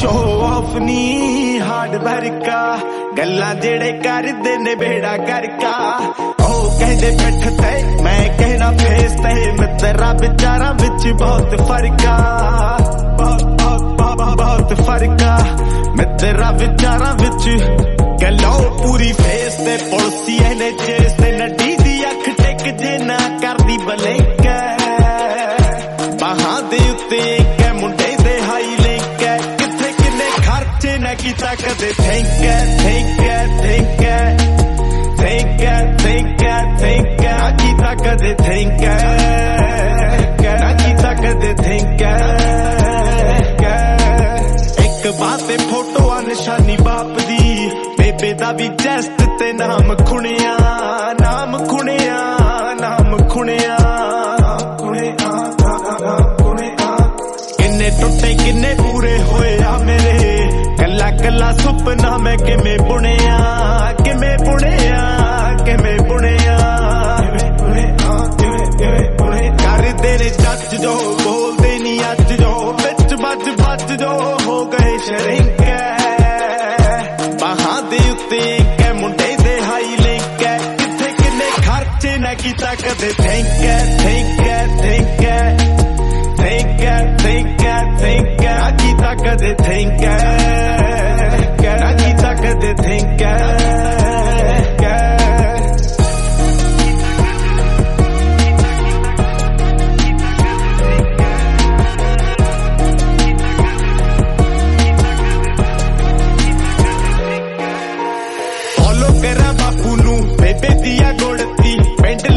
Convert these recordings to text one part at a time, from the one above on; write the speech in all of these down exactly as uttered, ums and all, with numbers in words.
show off नी hard वर्का गल्ला जेड़े कर देने बेड़ा करका ओ कहदे पिठ ते मैं कहना फेस ते मित्रा बेचारा बिच बहुत फर्का बहुत फर्का मित्रा बेचारा बिच गलो पूरी फेस ते पुलसी ने चेस ते नडी दी अख टेक जे ना कर दी बलिंक बाहां दे उत्ते के मुंडे दे हाई लिंक किथे किने खर्चे ना कीता कदे think think think think think think ना कीता कदे थिंक ना कीता कदे थिंक एक बाते फोटो निशानी बाप दी बेबे दा भी जस्ट ते नाम खुनिया नाम खुनिया नाम खुनिया किन्ने टुटे किन्ने पूरे होया मेरे कला कला सुपना मैं किवें बुनिया किवें बुनिया किवें बुनिया करदे ने जज जो बोलदे नी अज जो बिच बज बज जो हो गए शरिंक कीता कदे think think think think think think ना कीता कदे थिंक ना कीता कदे थिंक फॉलो करा बापू नू बेबे दिया गोड़ती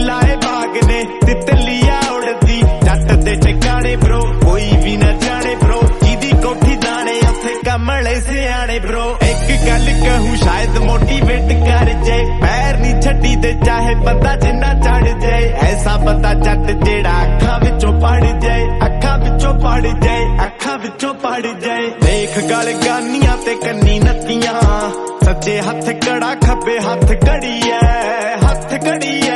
लाए बाग ने तितलिया उड़ती जट दे ठिकाने ब्रो कोई भी ना जाने ब्रो जिदी कोठी दाने उथे कमले सियाने ब्रो एक गल कहूं शायद मोटिवेट कर जे पैर नी छड्डी दे चाहे बंदा जिन्ना चढ़ जाए ऐसा बंदा जट जेड़ा अखा विचों पड़ जाए अखा विचों पड़ जाए अखा विचों पड़ जाए देख गल गानियां ते कन्नी नत्तियां सज्जे हथ कड़ा खब्बे हथ घड़ी है हथ घड़ी है